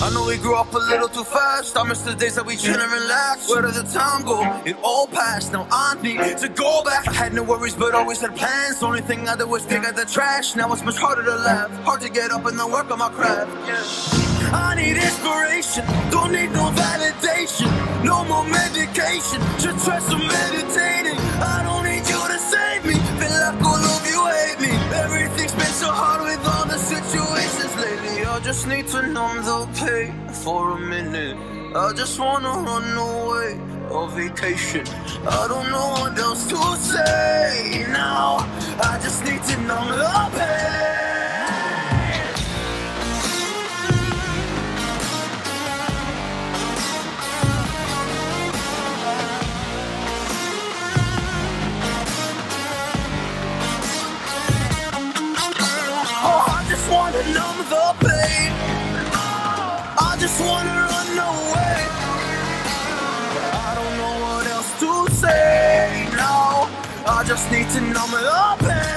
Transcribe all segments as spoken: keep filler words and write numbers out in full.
I know we grew up a little too fast. I miss the days that we chill and relax. Where did the time go? It all passed. Now I need to go back. I had no worries but always had plans. Only thing I did was dig at the trash. Now it's much harder to laugh. Hard to get up and then work on my craft. I need inspiration. Don't need no validation. No more medication. Just try some meditating. I don't need you to save me. Feel like all of you hate me. Everything's been so hard with all the situations lately. I just need to numb the pain for a minute. I just wanna run away on vacation. I don't know what else to say now. I just need to numb the pain. I just wanna numb the pain. I just wanna run away. I don't know what else to say now. I just need to numb the pain.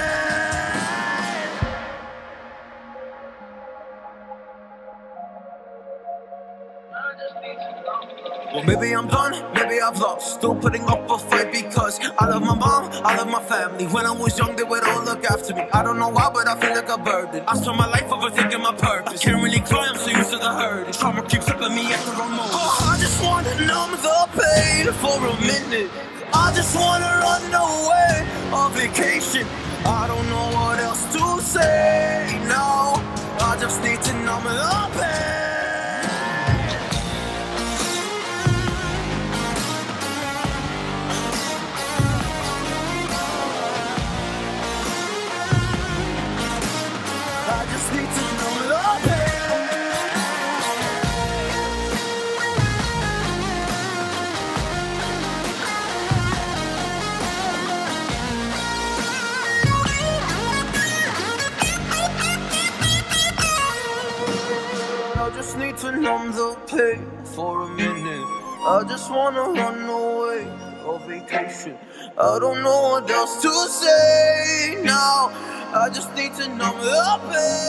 Well, maybe I'm done, maybe I've lost. Still putting up a fight because I love my mom, I love my family. When I was young, they would all look after me. I don't know why, but I feel like a burden. I spent my life overthinking my purpose. I can't really cry, I'm so used to the hurt. Trauma keeps ripping me at the wrong moment. Oh, I just wanna numb the pain for a minute. I just wanna run away on vacation. I don't know what else to say now. I just need to numb the pain. I just need to numb the pain for a minute. I just wanna run away on vacation. I don't know what else to say now. I just need to numb the pain.